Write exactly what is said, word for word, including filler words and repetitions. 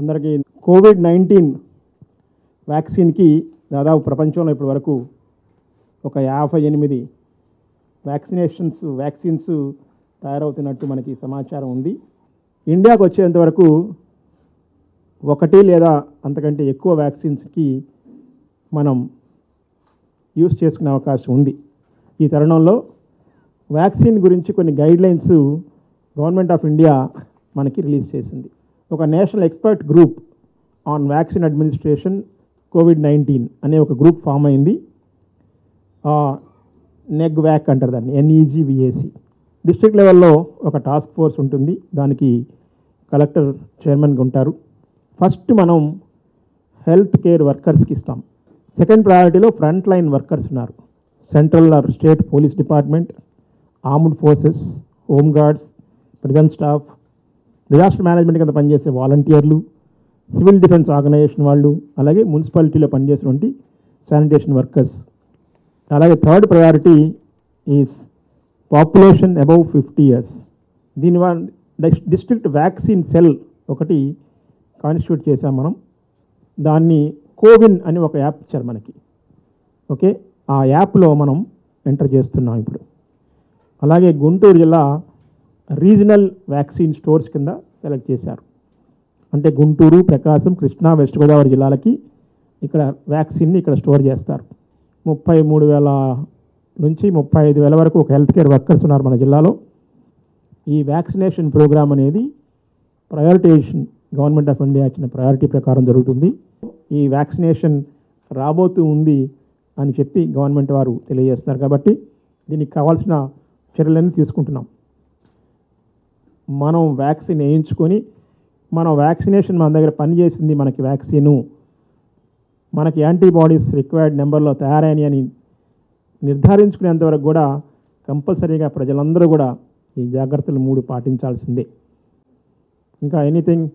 अंदर की Covid nineteen vaccine की दादा प्रपंच में इप्पटिवरकु ఒక యాభై ఎనిమిది వ్యాక్సినేషన్స్ వ్యాక్సిన్స్ తయారవుతున్నట్టు మనకి సమాచారం ఉంది। ఇండియాకి వచ్చేంత వరకు ఒకటి లేదా అంతకంటే ఎక్కువ వ్యాక్సిన్స్ కి మనం యూస్ చేసుకునే అవకాశం ఉంది। ఈ తరుణంలో వ్యాక్సిన్ గురించి కొన్ని guidelines government of India మనకి రిలీజ్ చేసింది। ఒక national expert group on vaccine administration COVID nineteen అనే ఒక గ్రూప్ ఫామ్ అయింది। నెగ్వ్యాక్ అంటారు దాన్ని ఎన్ఈజీవీఏసి। డిస్ట్రిక్ట్ లెవెల్లో ఒక టాస్క్ ఫోర్స్ ఉంటుంది, దానికి కలెక్టర్ చైర్మన్గా ఉంటారు। ఫస్ట్ మనం హెల్త్ కేర్ వర్కర్స్కి ఇస్తాం। సెకండ్ ప్రయారిటీలో ఫ్రంట్ లైన్ వర్కర్స్ ఉన్నారు, central or state police department, armed forces, home guards, prison staff, disaster management కింద పనిచేసే వాలంటీర్లు, సివిల్ డిఫెన్స్ ఆర్గనైజేషన్ వాళ్ళు, అలాగే మున్సిపాలిటీలో పనిచేసినటువంటి శానిటేషన్ వర్కర్స్। అలాగే third priority is population above fifty years. దీనివల్ల డిస్ట్రిక్ట్ వ్యాక్సిన్ సెల్ ఒకటి కాన్స్టిట్యూట్ చేసాం మనం, దాన్ని కోవిన్ అని ఒక యాప్ ఇచ్చారు మనకి, ఓకే ఆ యాప్లో మనం ఎంటర్ చేస్తున్నాం ఇప్పుడు। అలాగే గుంటూరు జిల్లా రీజనల్ వ్యాక్సిన్ స్టోర్స్ కింద సెలెక్ట్ చేశారు, అంటే గుంటూరు, ప్రకాశం, కృష్ణా, వెస్ట్ గోదావరి జిల్లాలకి ఇక్కడ వ్యాక్సిన్ని ఇక్కడ స్టోర్ చేస్తారు। ముప్పై మూడు వేల నుంచి ముప్పై ఐదు వేల వరకు ఒక హెల్త్ కేర్ వర్కర్స్ ఉన్నారు మన జిల్లాలో। ఈ వ్యాక్సినేషన్ ప్రోగ్రామ్ అనేది ప్రయారిటైజేషన్ గవర్నమెంట్ ఆఫ్ ఇండియా ఇచ్చిన ప్రయారిటీ ప్రకారం జరుగుతుంది। ఈ వ్యాక్సినేషన్ రాబోతూ ఉంది అని చెప్పి గవర్నమెంట్ వారు తెలియజేస్తున్నారు, కాబట్టి దీనికి కావాల్సిన చర్యలన్నీ తీసుకుంటున్నాం। మనం వ్యాక్సిన్ వేయించుకొని మనం వ్యాక్సినేషన్ మన దగ్గర పనిచేసింది, మనకి వ్యాక్సిను మనకి యాంటీబాడీస్ రిక్వైర్డ్ నెంబర్లో తయారైనవి అని నిర్ధారించుకునేంతవరకు కూడా కంపల్సరీగా ప్రజలందరూ కూడా ఈ జాగ్రత్తలు మూడు పాటించాల్సిందే। ఇంకా ఎనీథింగ్